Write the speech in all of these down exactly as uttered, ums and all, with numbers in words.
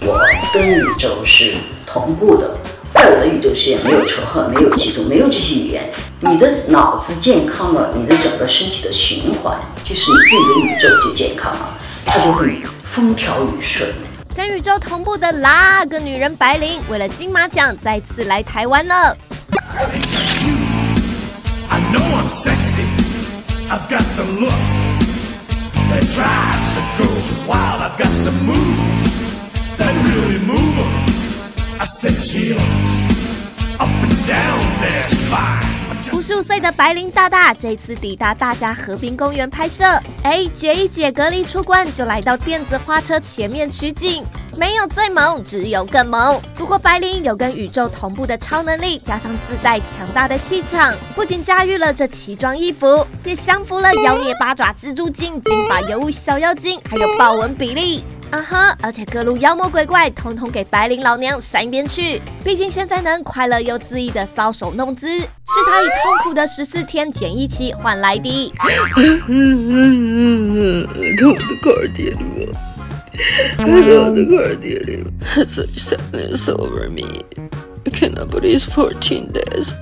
我跟宇宙是同步的，在我的宇宙视野没有仇恨，没有嫉妒，没有这些语言。你的脑子健康了，你的整个身体的循环，就是你自己的宇宙就健康了，它就会风调雨顺。 跟宇宙同步的啦个女人白灵，为了金马奖再次来台湾了。五十五岁的白灵大大这次抵达大家河滨公园拍摄，哎，姐一姐隔离出关就来到电子花车前面取景，没有最萌，只有更萌。不过白灵有跟宇宙同步的超能力，加上自带强大的气场，不仅驾驭了这奇装异服，也降服了妖孽八爪蜘蛛精、金发尤物小妖精，还有豹纹比利。 啊哈！ Uh-huh, 而且各路妖魔鬼怪统统给白灵老娘闪一边去，毕竟现在能快乐又恣意的搔首弄姿，是她以痛苦的十四天检疫期换来的。嗯嗯嗯嗯，看我的快点吧，看我的快点吧 ，such sadness over me。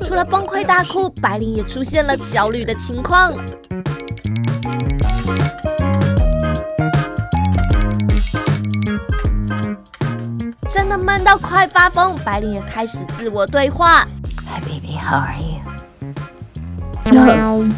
除了崩溃大哭，白灵也出现了焦虑的情况。 真的闷到快发疯，白灵也开始自我对话。Hi baby, how are you? No.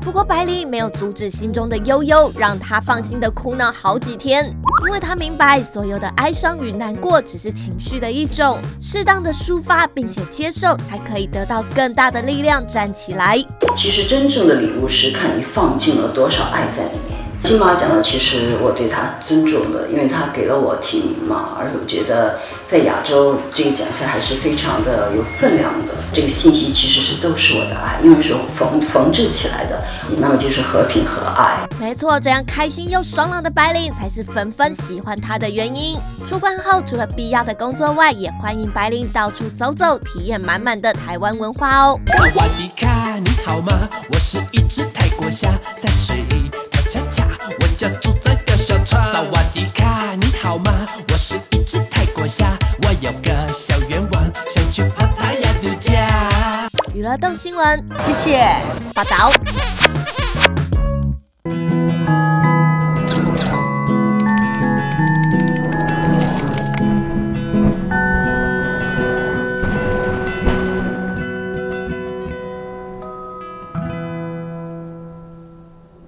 不过白灵没有阻止心中的悠悠，让她放心的哭闹好几天，因为她明白所有的哀伤与难过只是情绪的一种，适当的抒发并且接受，才可以得到更大的力量站起来。其实真正的礼物是看你放进了多少爱在里面。 金马奖呢，其实我对他尊重的，因为他给了我提名嘛，而且我觉得在亚洲这个奖项还是非常的有分量的。这个信息其实是都是我的爱，因为是缝缝制起来的，那么就是和平和爱。没错，这样开心又爽朗的白灵才是纷纷喜欢他的原因。出关后，除了必要的工作外，也欢迎白灵到处走走，体验满满的台湾文化哦。萨瓦迪卡，你好吗？我是一只泰国虾，在水里恰恰。 我家住在个小船。萨瓦迪卡，你好吗？我是一只泰国虾，我有个小愿望，想去帕塔亚度假。娱乐动新闻，谢谢。报道。